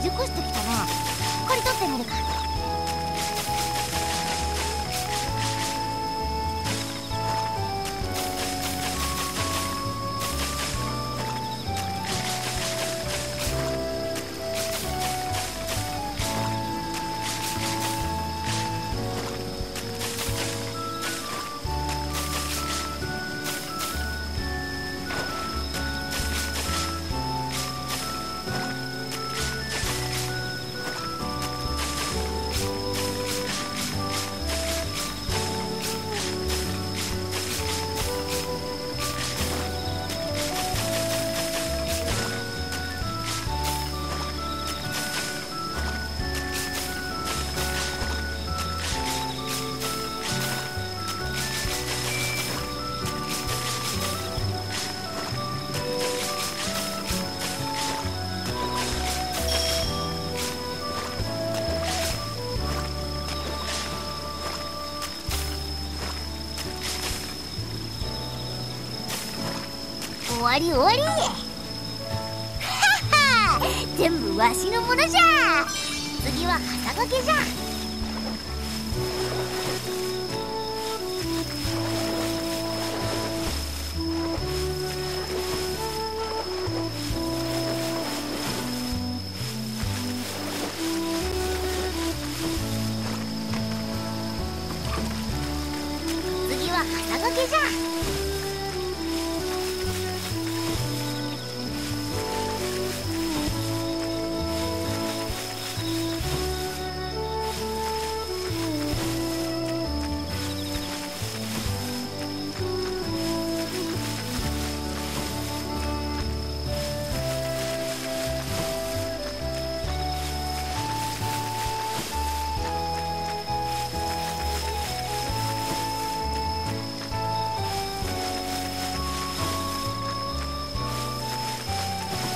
熟してきたな。これ取ってみるか。わり終わり。はは全部わしのものじゃ。次は旗掛けじゃ。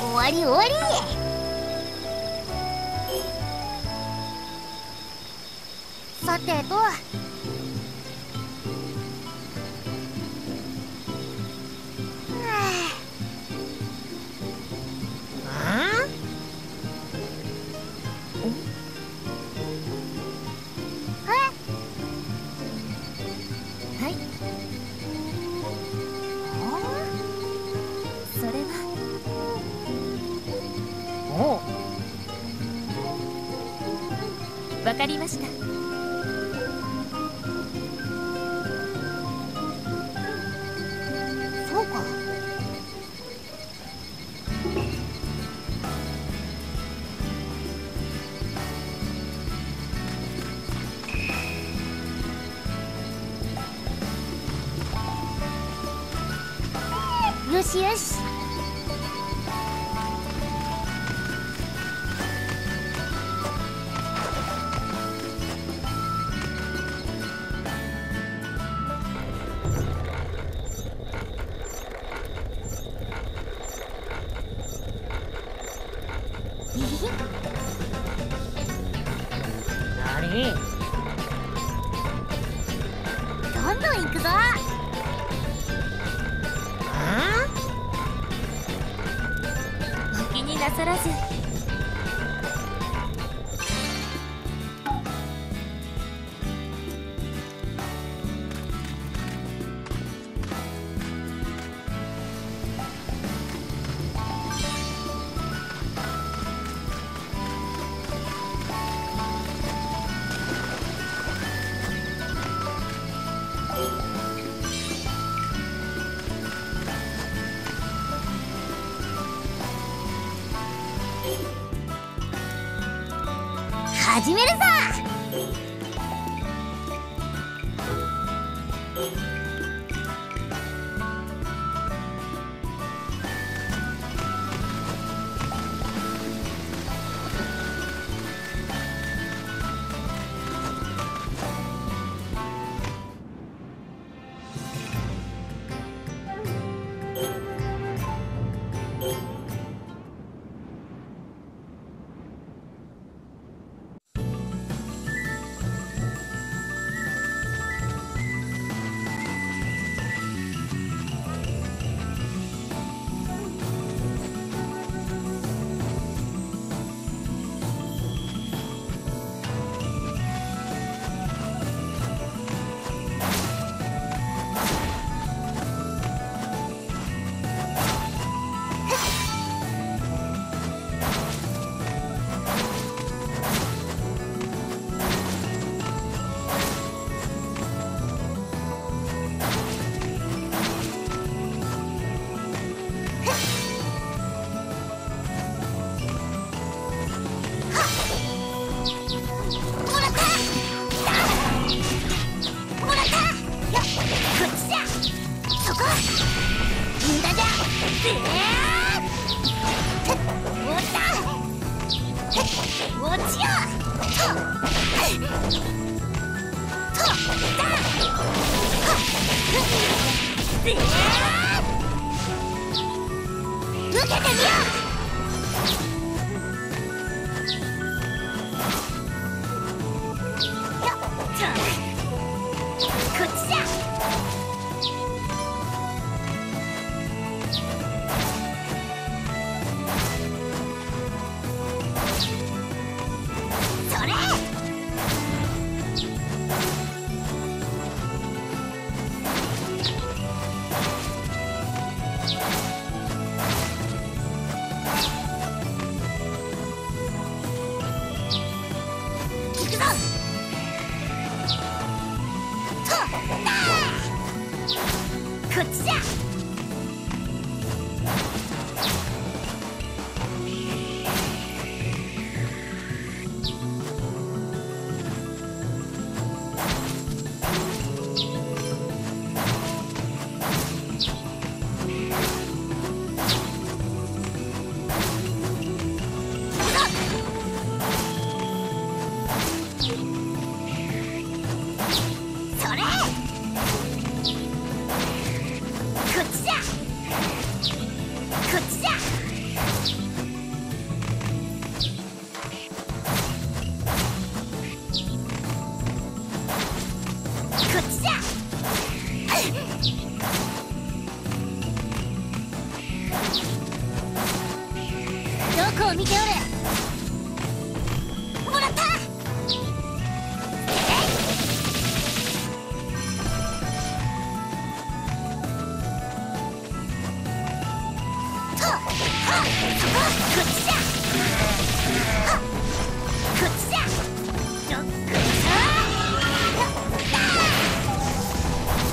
終わり終わり。さてとえはいそれは。 わかりました。そうか。よしよし。 始めるぞ。 こっちだ。それ！行くぞ！とだ！こっちじゃ！どこを見ておる。もらった。と、は、そこ、こっちだ。は、こっちだ。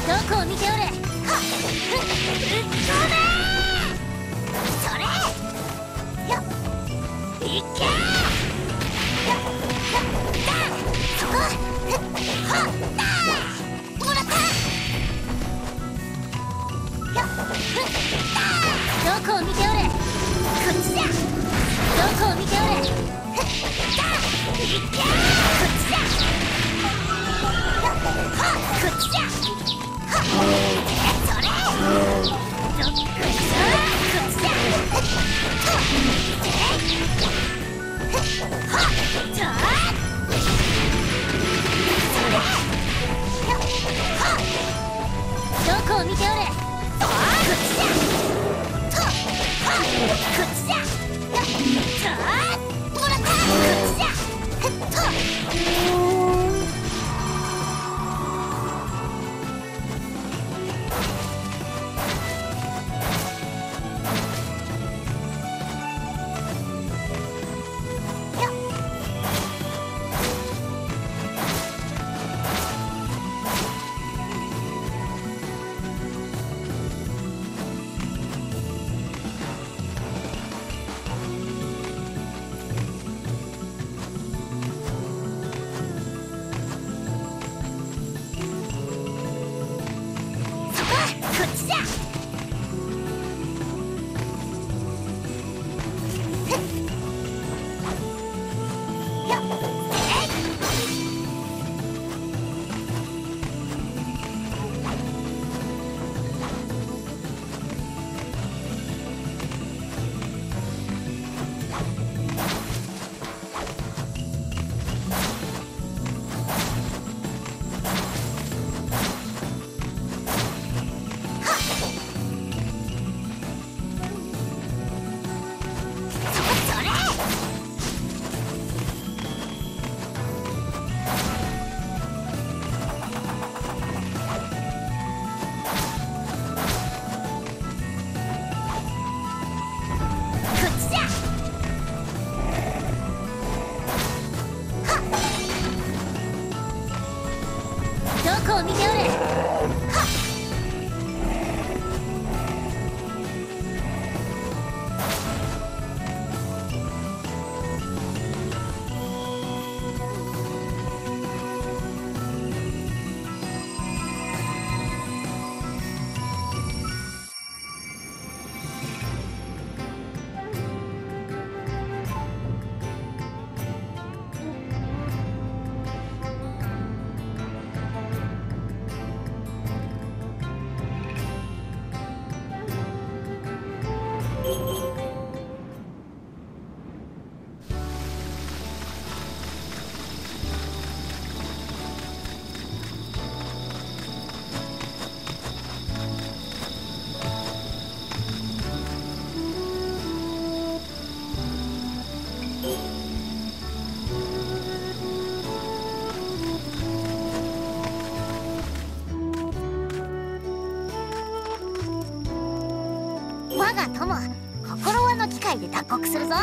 どこを見ておる。は、うっ、ごめん。それ。いけ！そこ！はっ！もらった！どこを見ておれ！こっちだ！どこを見ておれ！いけ！こっちだ！はっ！こっちだ！はっ！それ！どこを見ておれ。界で脱穀するぞ。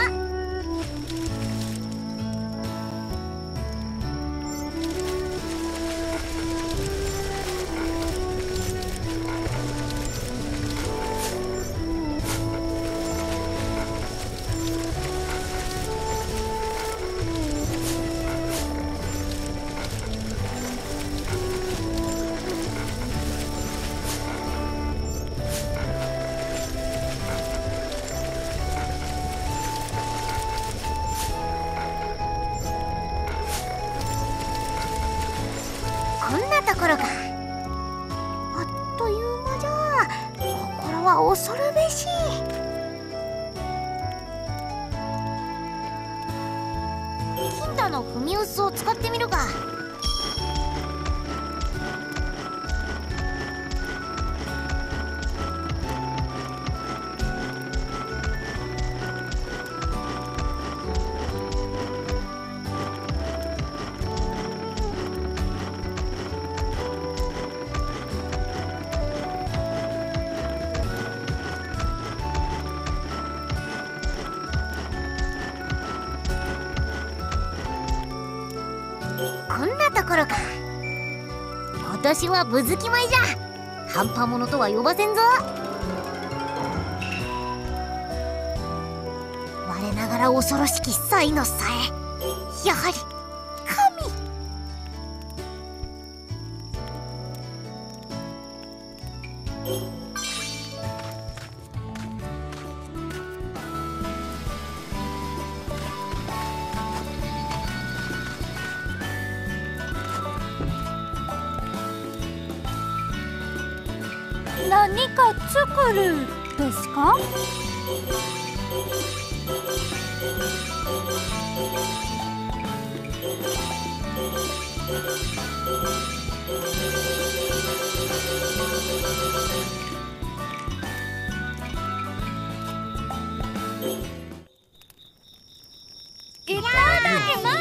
私はぶずき米じゃ、半端者とは呼ばせんぞ。我ながら恐ろしき才のさえ、やはり神。何か作るですか？いただきます。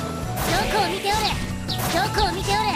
どこを見ておれ。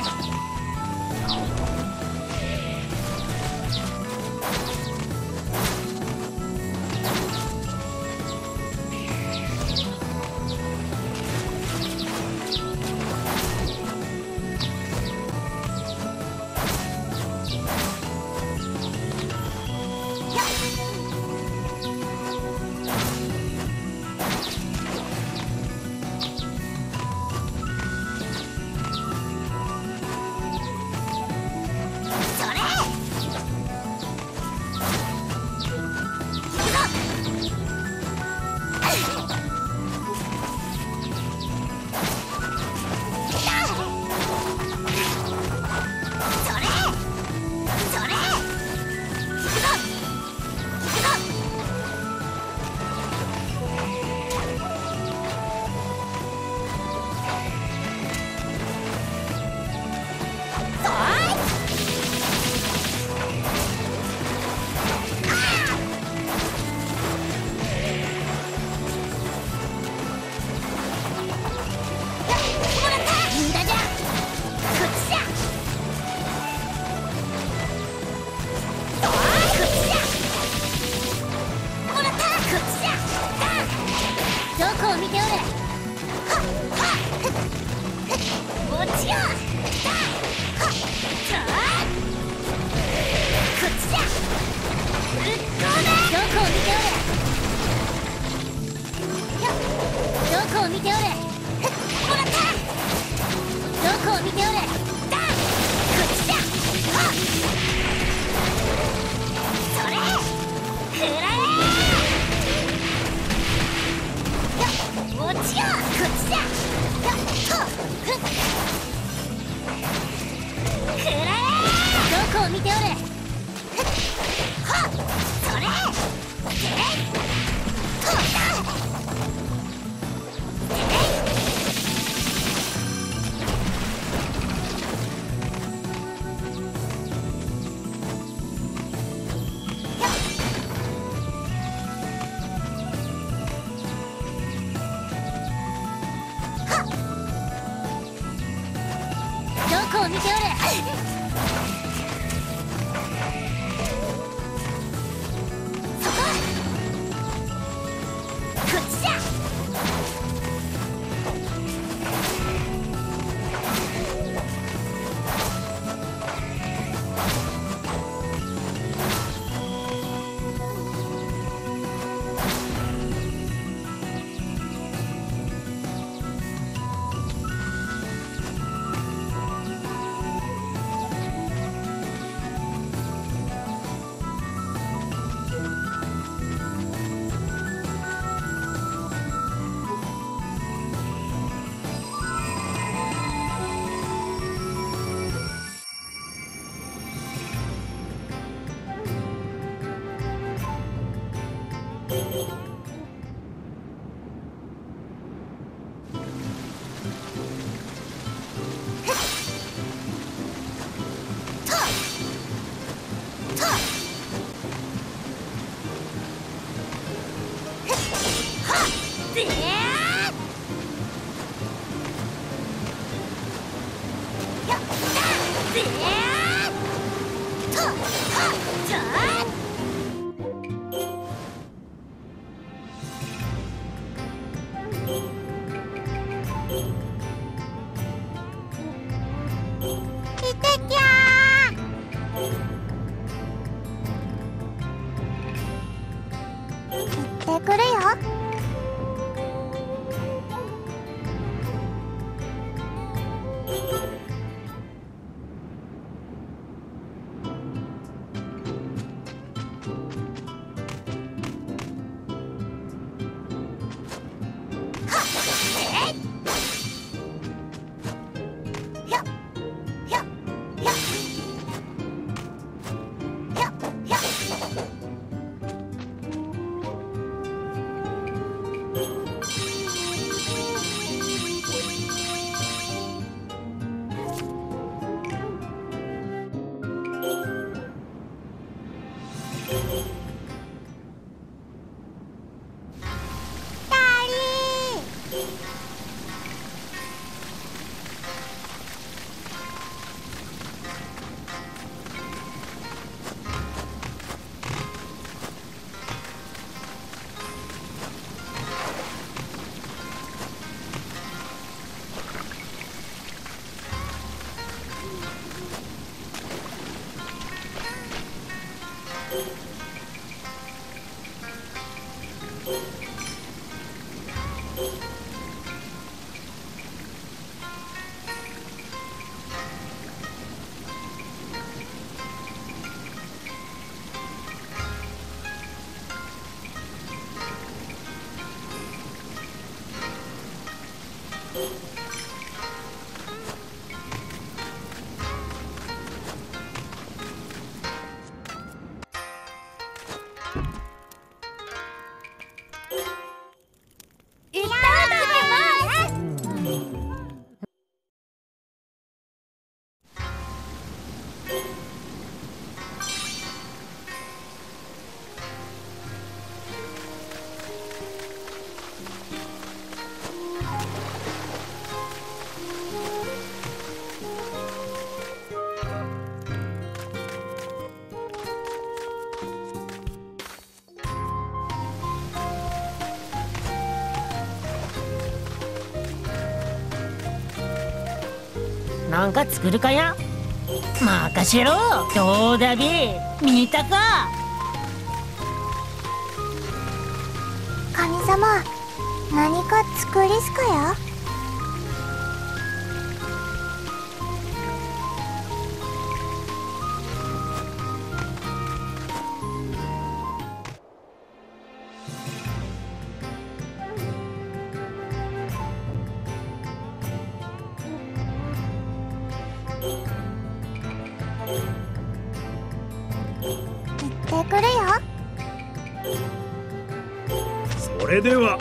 なんか作るかや？任せろどうだび見たか神様何か作りすかや？行ってくるよ。それでは。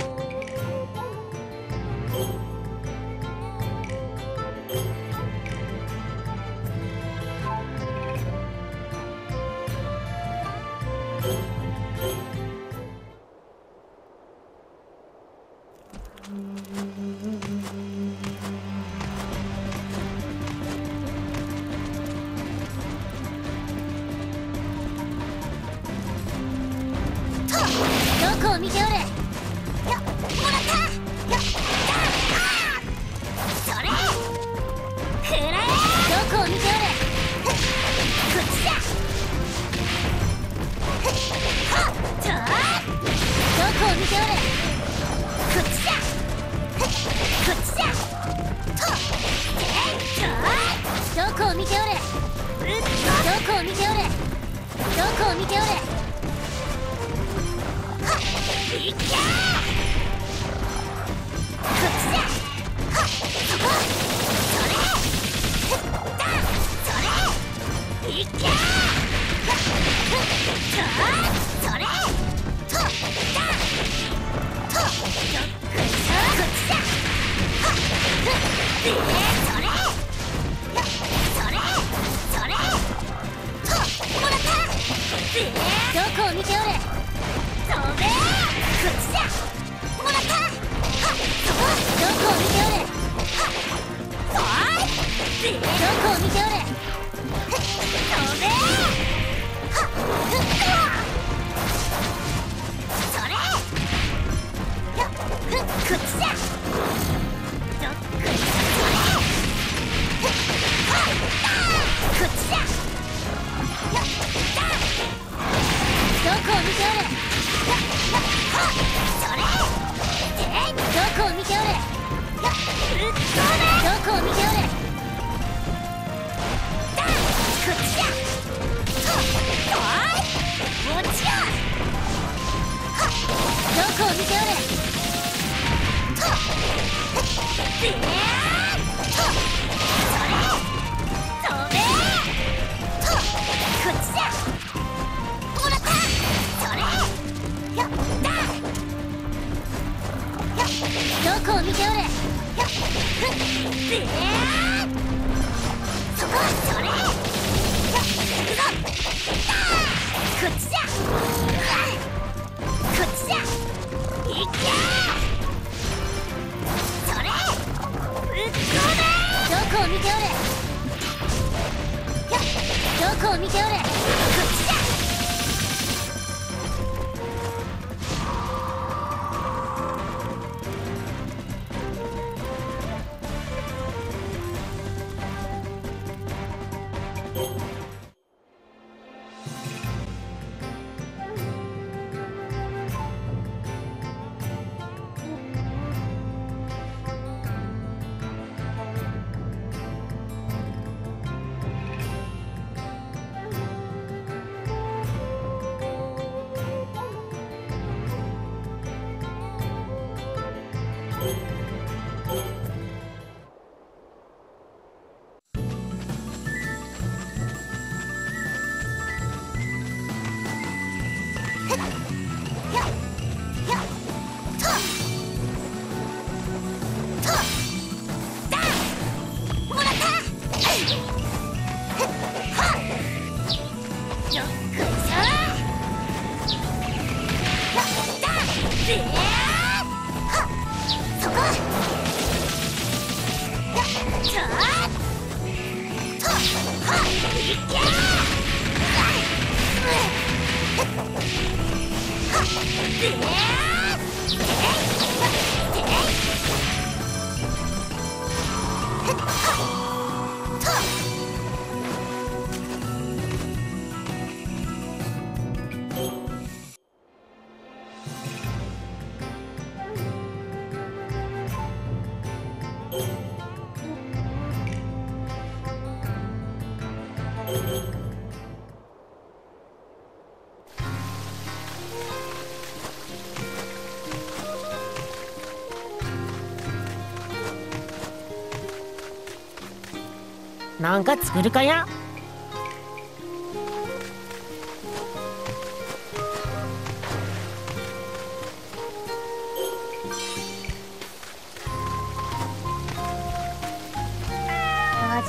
なんか作るかや。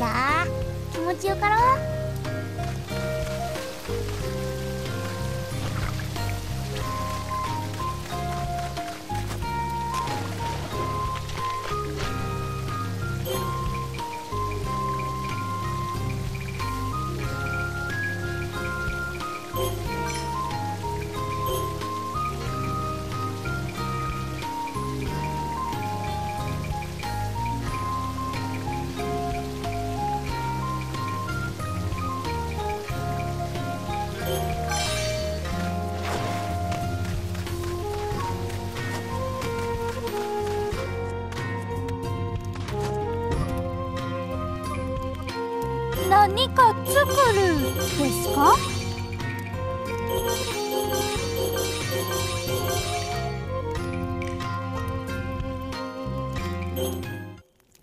じゃあ気持ちよかろう。何か作るですか？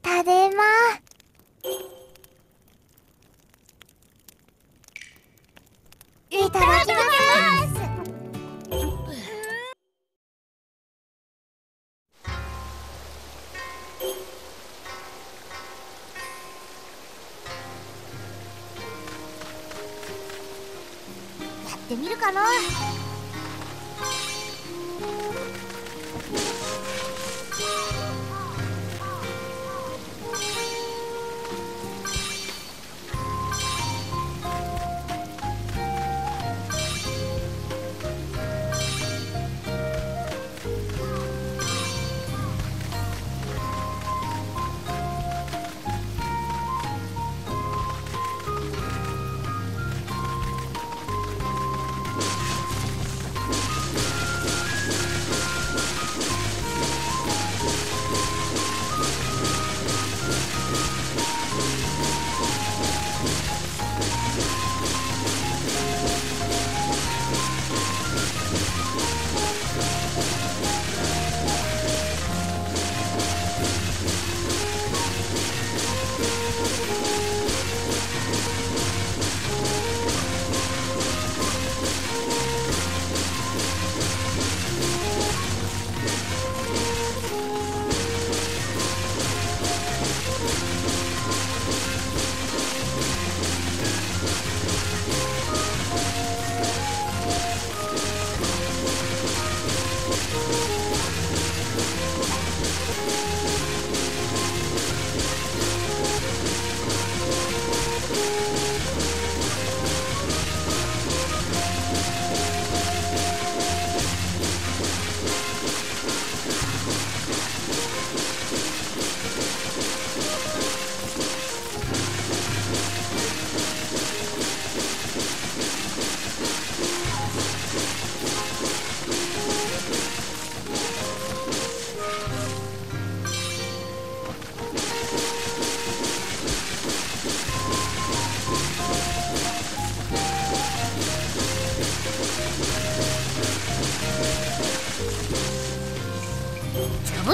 ただいま。いただきます。やってみるかな。う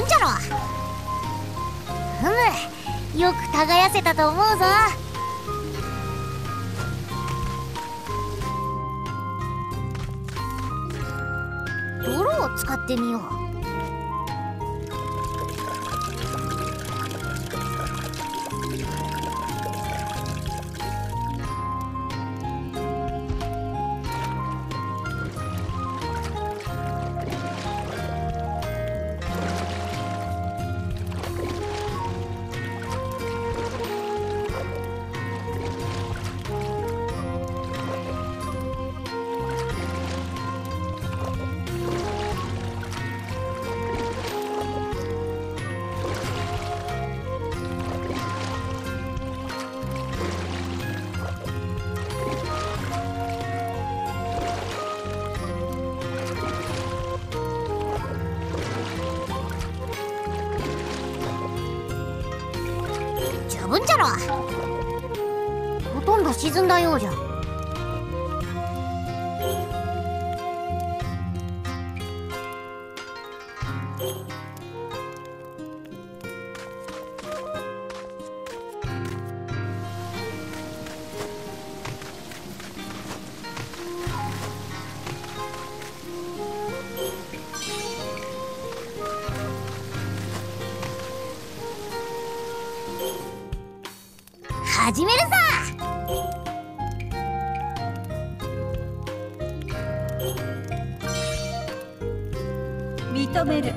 んじゃろ。ふむ、よく耕せたと思うぞ。泥を使ってみよう。うんじゃろ。ほとんど沈んだようじゃ。始めるさ。認める。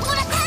もらった！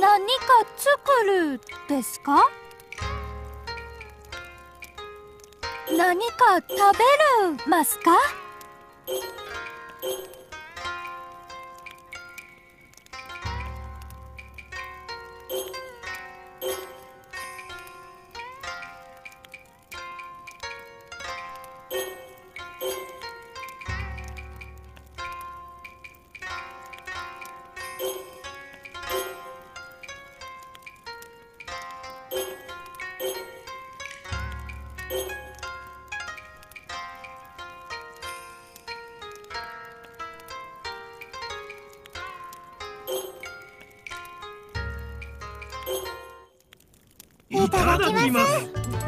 何か作るですか？何か食べるますか？いただきます。